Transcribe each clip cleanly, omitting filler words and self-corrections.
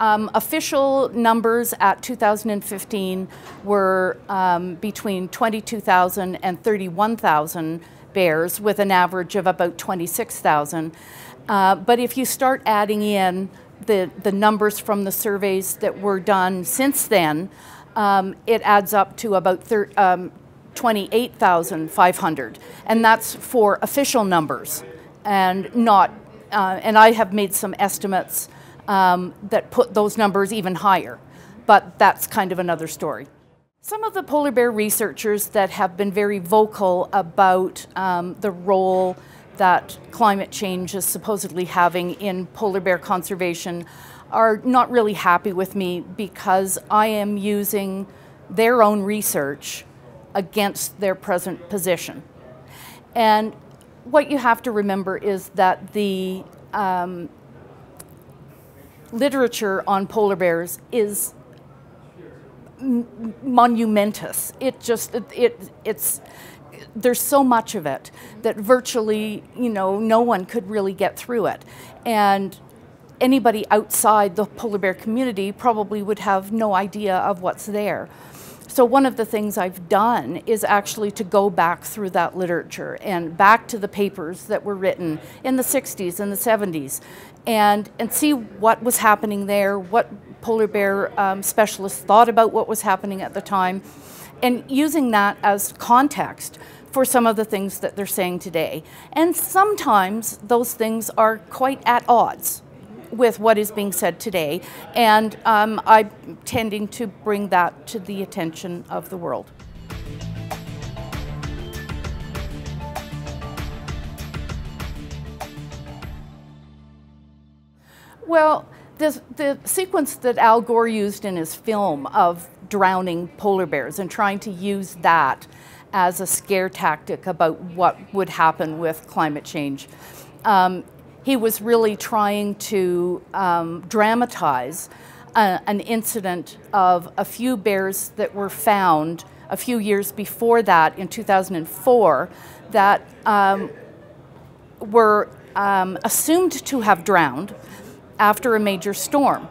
official numbers at 2015 were between 22,000 and 31,000 bears, with an average of about 26,000. But if you start adding in the numbers from the surveys that were done since then, it adds up to about 28,500, and that's for official numbers, and not. And I have made some estimates that put those numbers even higher, but that's kind of another story. Some of the polar bear researchers that have been very vocal about the role that climate change is supposedly having in polar bear conservation are not really happy with me, because I am using their own research against their present position. And what you have to remember is that the literature on polar bears is monumentous. It just, there's so much of it that virtually, you know, no one could really get through it. And anybody outside the polar bear community probably would have no idea of what's there. So one of the things I've done is actually to go back through that literature and back to the papers that were written in the 60s and the 70s and see what was happening there, what polar bear specialists thought about what was happening at the time, and using that as context for some of the things that they're saying today. And sometimes those things are quite at odds with what is being said today, and I'm tending to bring that to the attention of the world. Well, the sequence that Al Gore used in his film of drowning polar bears and trying to use that as a scare tactic about what would happen with climate change, he was really trying to dramatize an incident of a few bears that were found a few years before that, in 2004, that were assumed to have drowned after a major storm.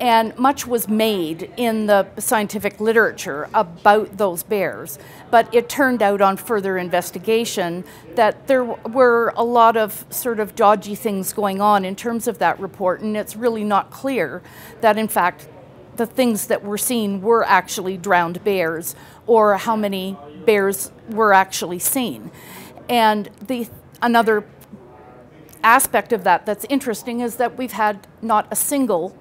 And much was made in the scientific literature about those bears, but it turned out on further investigation that there were a lot of sort of dodgy things going on in terms of that report, and it's really not clear that in fact the things that were seen were actually drowned bears, or how many bears were actually seen. And another aspect of that that's interesting is that we've had not a single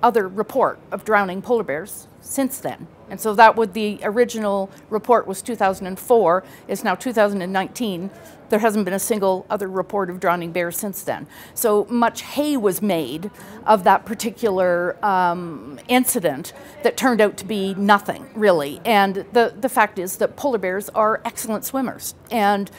other report of drowning polar bears since then. And so that would, the original report was 2004, it's now 2019. There hasn't been a single other report of drowning bears since then. So much hay was made of that particular incident that turned out to be nothing, really. And the fact is that polar bears are excellent swimmers, and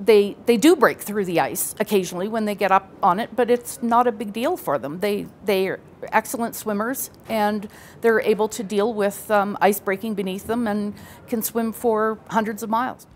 they do break through the ice occasionally when they get up on it, but it's not a big deal for them. They are excellent swimmers, and they're able to deal with ice breaking beneath them and can swim for hundreds of miles.